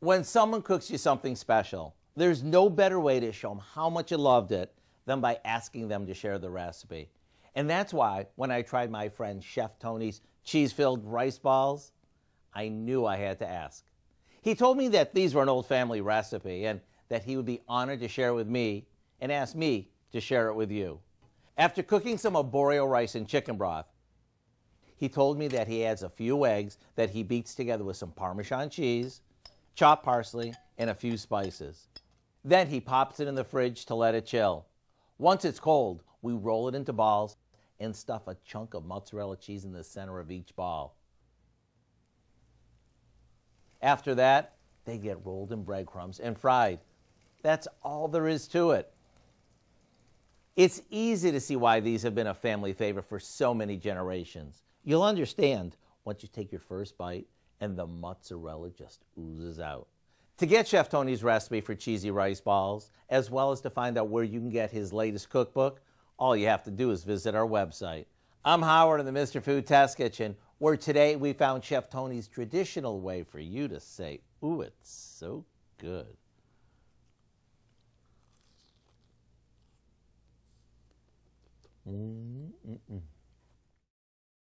When someone cooks you something special, there's no better way to show them how much you loved it than by asking them to share the recipe. And that's why when I tried my friend Chef Tony's cheese-filled rice balls, I knew I had to ask. He told me that these were an old family recipe and that he would be honored to share with me and asked me to share it with you. After cooking some arboreal rice and chicken broth, he told me that he adds a few eggs that he beats together with some Parmesan cheese, chopped parsley, and a few spices. Then he pops it in the fridge to let it chill. Once it's cold, we roll it into balls and stuff a chunk of mozzarella cheese in the center of each ball. After that, they get rolled in breadcrumbs and fried. That's all there is to it. It's easy to see why these have been a family favorite for so many generations. You'll understand once you take your first bite and the mozzarella just oozes out. To get Chef Tony's recipe for cheesy rice balls, as well as to find out where you can get his latest cookbook, all you have to do is visit our website. I'm Howard in the Mr. Food Test Kitchen, where today we found Chef Tony's traditional way for you to say, ooh, it's so good. Mm-mm-mm.